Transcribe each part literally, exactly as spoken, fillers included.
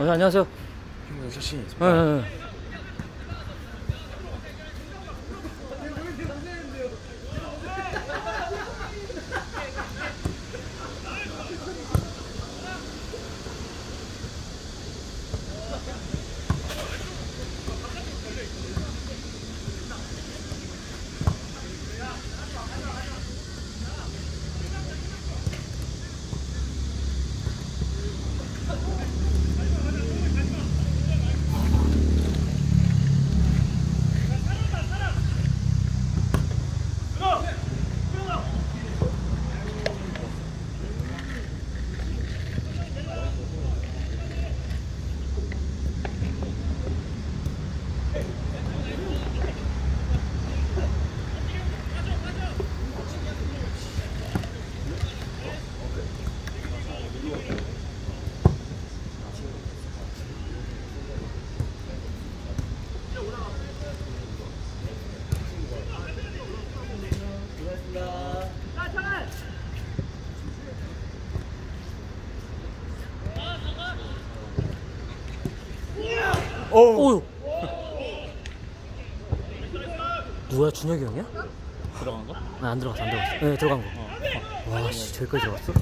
어, 안녕하세요. 김문현 출신이 있습니다. 오우. 누구야? 준혁이 형이야? 들어간 거? 아, 안 들어갔어, 안 들어갔어. 네, 들어간 거. 어. 와, 씨, 저기까지 들어갔어?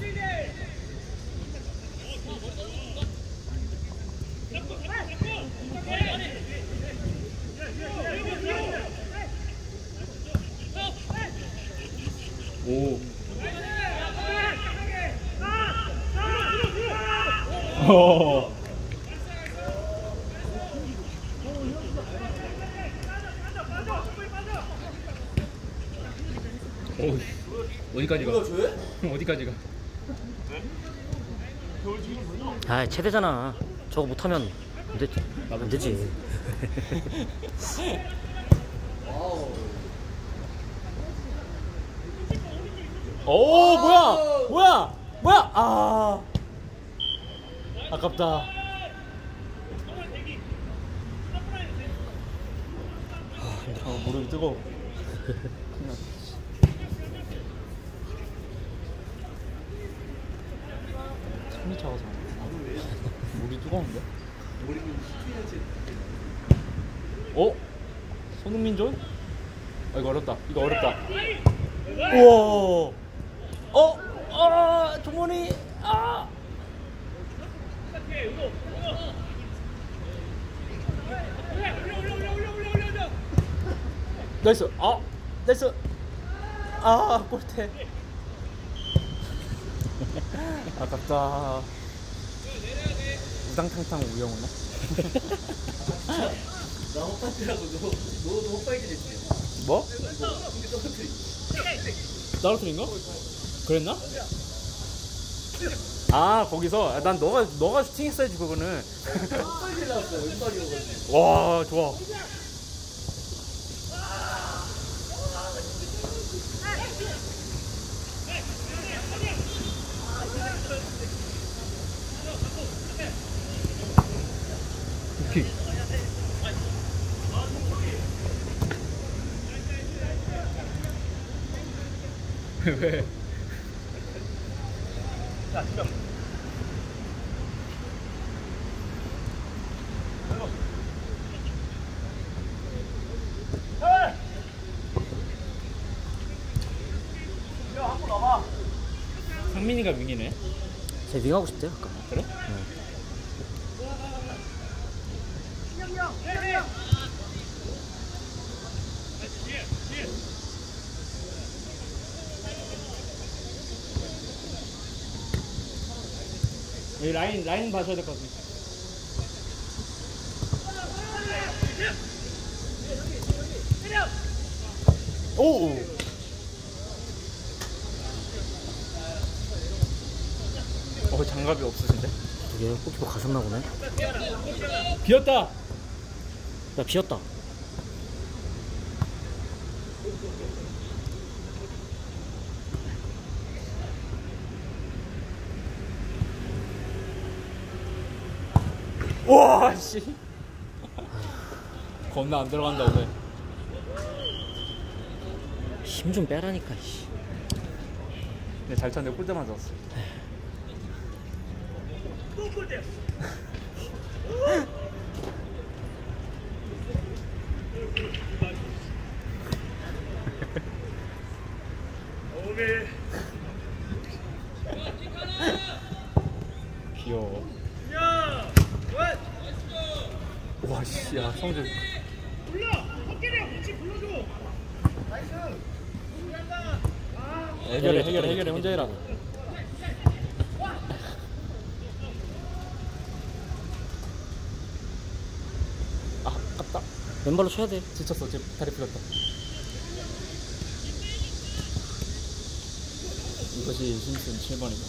오. 오. 오, 어디까지 가? 어디까지 가? 아, 최대잖아. 저거 못하면 안 되지. 안 되지. 오, 뭐야? 뭐야? 뭐야? 아, 아깝다. 아, 무릎이 뜨거워. 숨이 차가서 물이 뜨거운데? 어? 손흥민 전? 아, 이거 어렵다. 이거 어렵다. 우와. 어? 아, 종원이. 아. 나이스. 아, 나이스. 아, 골대. 아깝다. 우당탕탕 우영우나? 나 헛발이라고. 너, 너도 헛발이 됐지? 뭐? 나루토인가? 그랬나? 아, 거기서? 난 너가, 너가 슈팅했어야지, 그거는. 헛발이 나왔어, 왼발이어가지고. 와, 좋아. 오케이. 왜? 자, 지금. 상민이가 윙이네. 제가 윙하고 싶대요, 아까. 그래? 네. 이 라인 라인 봐줘야 될 것 같습니다. 오. 어, 장갑이 없으신데? 이게 꼬치고 가셨나 보네. 비었다. 나 비었다. 와, 씨. 겁나 안 들어간다, 오늘. 힘 좀 빼라니까, 씨. 근데 잘 쳤는데 골대 맞았어. 와, 씨야, 성준. 올려! 헛개를 같이 불러줘! 나이스! 해결해, 해결해, 해결해, 혼자 해라. 아, 아깝다. 왼발로 쳐야 돼. 지쳤어, 지금 다리 풀렸다. 이것이 심슨 칠 번이다.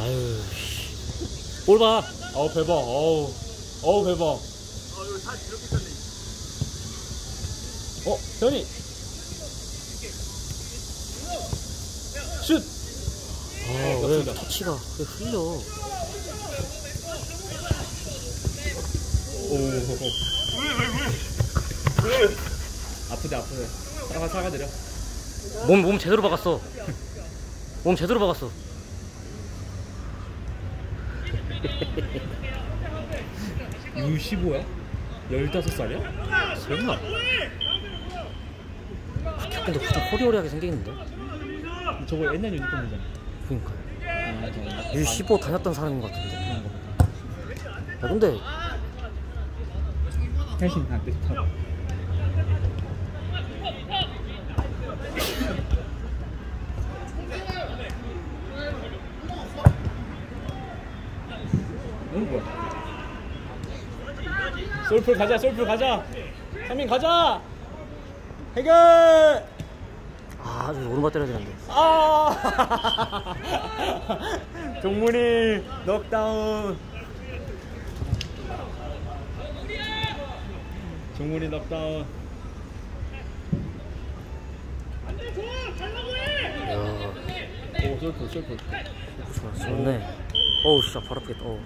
아유, 볼 봐. 어우, 배봐. 어우, 어우, 배봐. 어, 이거 다 이렇게 쳤네. 어, 현이. 슛. 아, 왜 터치가 왜 흘려? 오, 왜, 왜, 왜? 아프대, 아프대. 사과, 사과 드려. 몸, 몸 제대로 박았어. 몸 제대로 박았어. 유 십오야? 열다섯 살이야? 설마? 근데 좀 호리호리하게 생겼는데? 저거 옛날 유니폼이잖아. 그니까 아, 유 십오 다녔던 사람인 것 같은데. 아, 근데 훨씬 안 됐다. 솔풀 가자, 솔풀 가자. 삼민 가자. 해결. 아, 오른발 때려야 되는데. 아. 종문이 넉다운. 종문이 넉다운. 안돼, 줘. 달라고 해. 오, 솔풀, 솔풀. 좋네. 어우, 진짜 바로 아프겠다. 어우.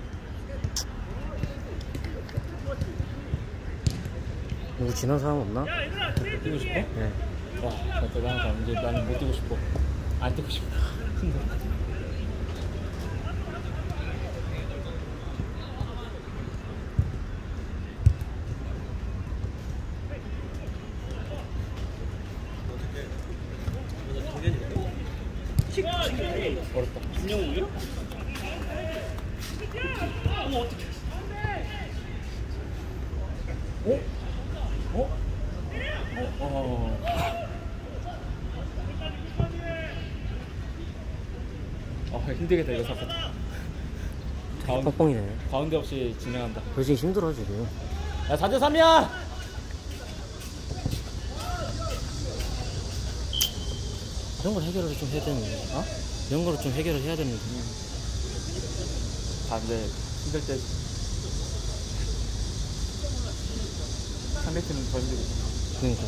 누구 지난 사람 없나? 뛰고 싶어? 네. 와, 나도 항상 이제 나는 못 뛰고 싶어. 안 뛰고 싶어. 어렵다. 김영웅이요? 어, 어떻게? 어? 어? 어? 어? 아, 힘들겠다, 이거 사건. 가운데, 뻥뻥이네. 가운데 없이 진행한다. 도저히 힘들어, 지금. 야, 사 대 삼이야! 이런 걸 해결을 좀 해야 되는데. 어? 이런 걸 좀 해결을 해야 되는데. 아, 근데 힘들 때. 삼 매트는 더 힘들고. 그니까.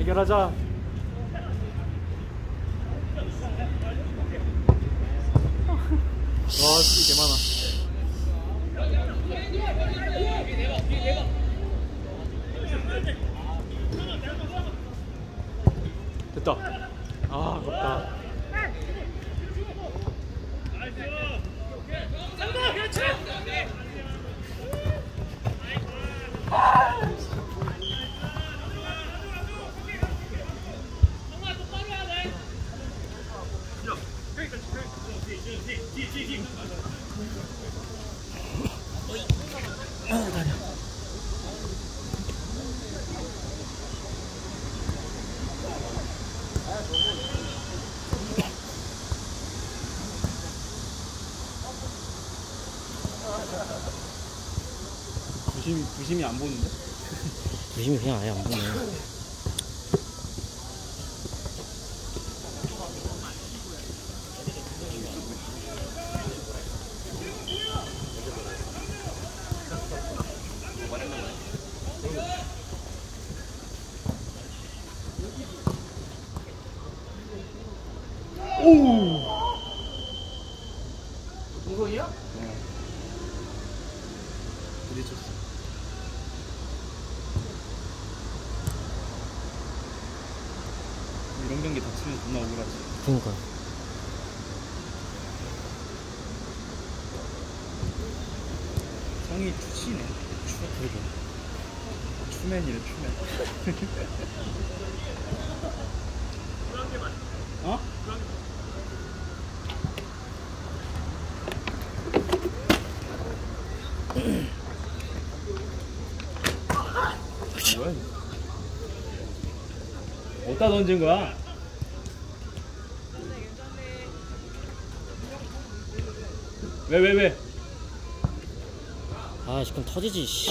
해결하자. 와, 스피 개 많아. 됐다. 아, 아깝다. 부심, 부심이 안 보는데? 부심이 그냥 아예 안 보네. 오! 이거요? 네. 부딪혔어. 이런 경기 다치면 존나 억울하지. 그니까. 성이 추시네. 추가 되게. 추맨이래, 추맨. 어? 뭐야? 어디다 던진 거야? 왜, 왜, 왜? 아, 지금 터지지, 씨.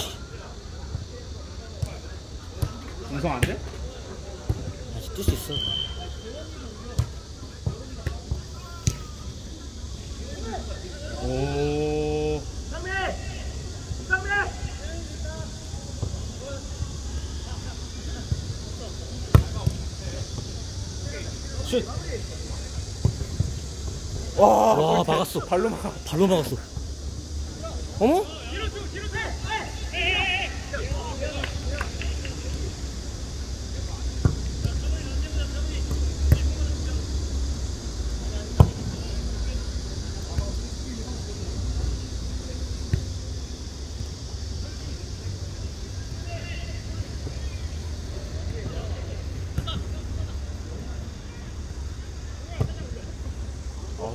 운송 안 돼? 아직 뜰 수 있어. 오. 선배! 선배! 슛! 와, 와 막았어. 발로 막 발로 막았어. 어머?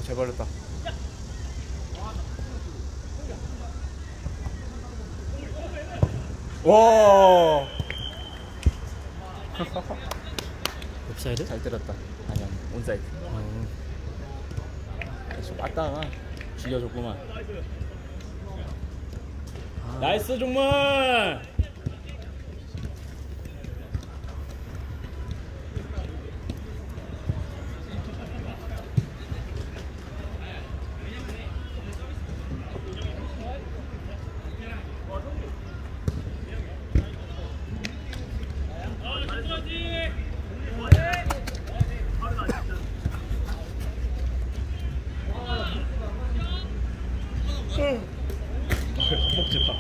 잘 발렸다. 와. 옵사이드? 잘 들었다. 아니야, 온사이드. 계속 왔다가 죽여줬구만. 아. 나이스 정말. 목재 봐.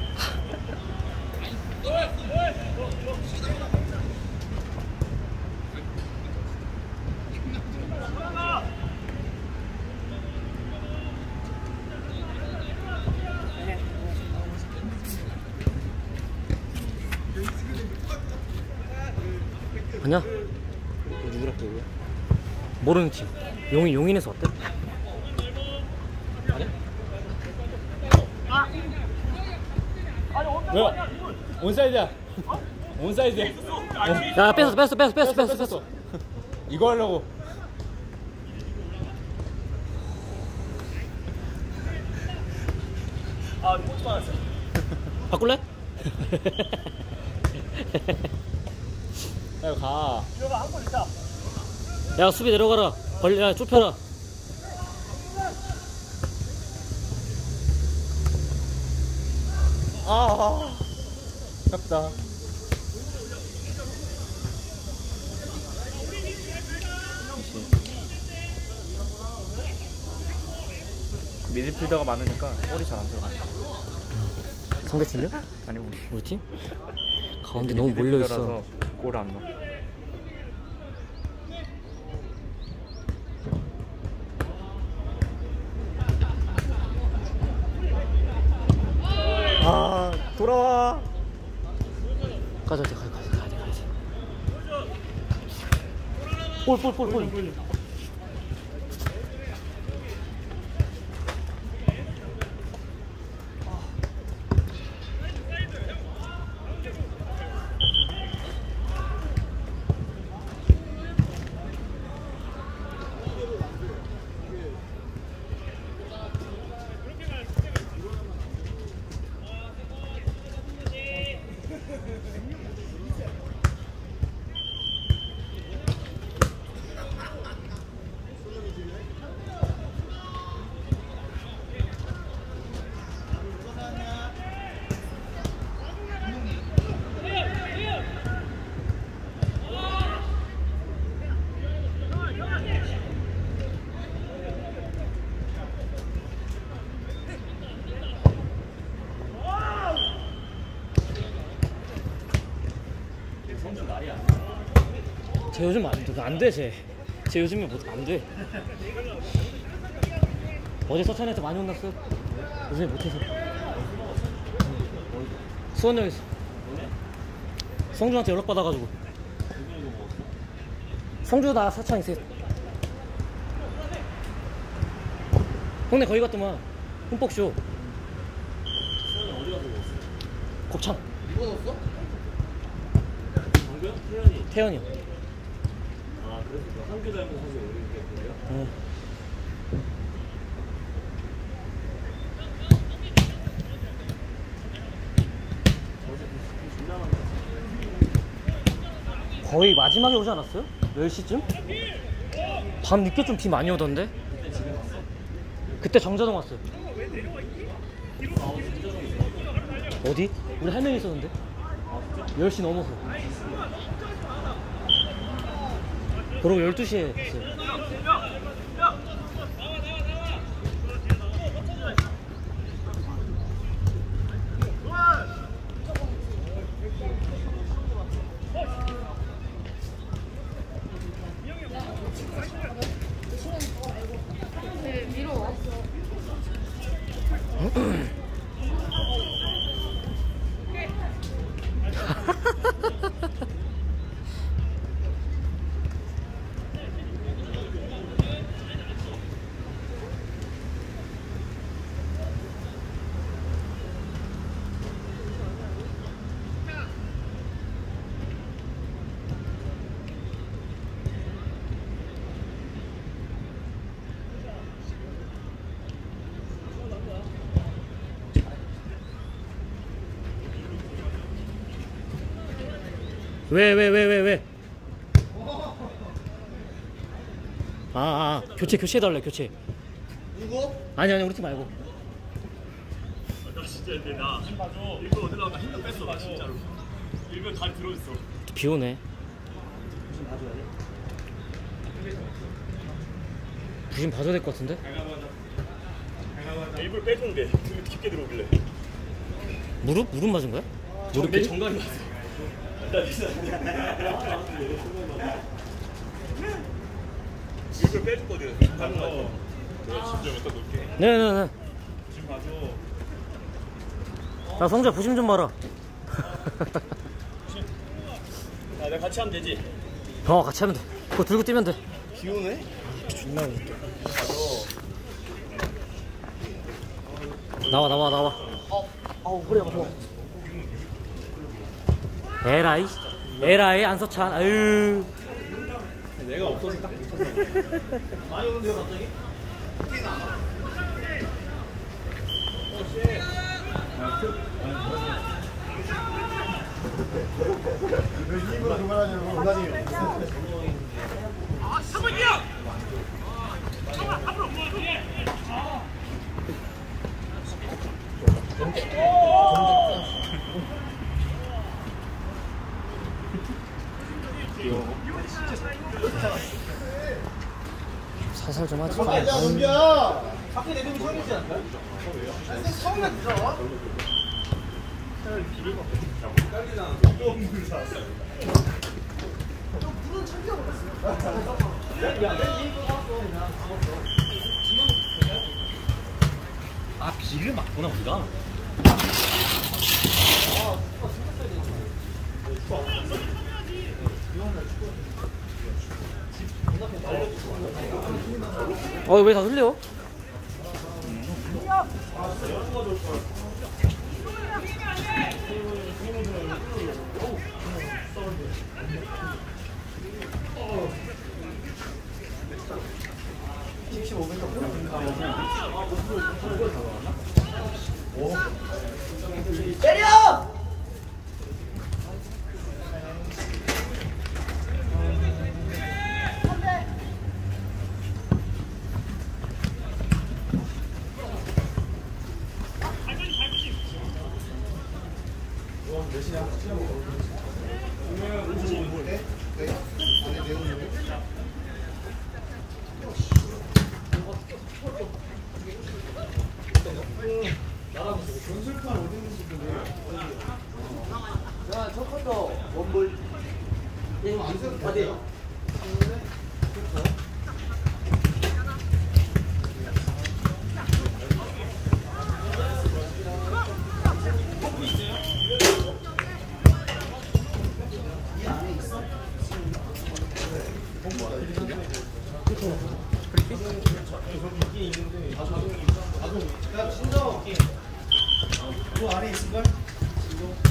아니야. 누구랑 또 모르는 팀. 용인 용인에서 왔대. 뭐야? 온사이드야. 어? 온사이드야. 어. 야, 뺐어, 뺐어, 뺐어, 뺐어, 뺐어, 뺐어. 이거 하려고. 아, 포트 받았어. 바꿀래? 야, 가. 이러가 한 골 있다. 야, 수비 내려가라. 벌, 야, 좁혀라. 아, 아깝다. 미드필더가 많으니까 볼이 잘 안 들어가. 상대 팀이요? 아니 우리, 우리 팀? 가운데 너무 몰려 있어. 골 안 넣어. 아, 돌아와. 가자, 가자, 가자, 가자, 가자. 볼, 볼, 볼, 볼. 쟤 요즘 안 돼, 안 돼, 쟤. 쟤 요즘에 못, 안 돼. 어제 서천에서 많이 혼났어. 요즘에 못해서. 수원역에서. 성주한테 연락받아가지고. 성주 나 사창 있어. 형네 거기 갔더만. 흠뻑쇼. 수원이 어디 가서 먹었어? 곱창. 누가 넣었어? 방금? 태연이. 태연이요. 아, 그래서 한규 닮은 선수 올리게 됐군요? 네. 거의 마지막에 오지 않았어요? 열 시쯤? 밤 늦게 좀 비 많이 오던데? 그때 집에 갔어? 그때 정자동 왔어요. 어디? 우리 한 명 있었는데? 열 시 넘어서. 그러고 열두 시에 갔어요. 왜, 왜, 왜, 왜, 왜? 아, 아, 교체, 교체해달래, 교체. 누구? 아니, 아니, 우리 팀 말고. 나 진짜 이제 나 일본 어디다가 힘도 뺐어, 나 진짜로. 일본 다 들어있어. 비 오네. 부심 봐줘야 돼? 부심 봐줘야 될 것 같은데? 일부러 빼준대. 되게 깊게 들어오길래. 무릎? 무릎 맞은 거야? 무릎 내 정강이 맞았어. 이걸 빼줄거든. 네네네. 야 성재 부심 좀 봐라. 야 내가 같이 하면 되지? 어 같이 하면 돼. 그거 들고 뛰면 돼. 비오네? 존나 웃겨. 나와 나와 나와. 어, 어 그래 좋아. 에라이 에라이 안서찬. 아유 내가 없어서 딱 붙었어. 많이 오는데요 갑자기? 왜 힘으로 도발하냐고 공단이. 아 삼 번이야! 앞으로 앞으로 살살 좀 하지. 아, 야, 은비야! 밖에 내비면 처음이지 않나? 아니, 처음에 들어. 딸기나 또 물을 샀어. 물은 참기가 버렸어. 아, 비를 맞구나, 우리가. 아, 축구가 생겼어야 되지. 축구가. 어, 왜 다 흘려? 때려! 야, 첫 번째 원볼. 네, 완전 다돼요. 저기 있긴 있는데 가동이 있어. 가동. 야 진정. 그 안에 있을걸? 진정.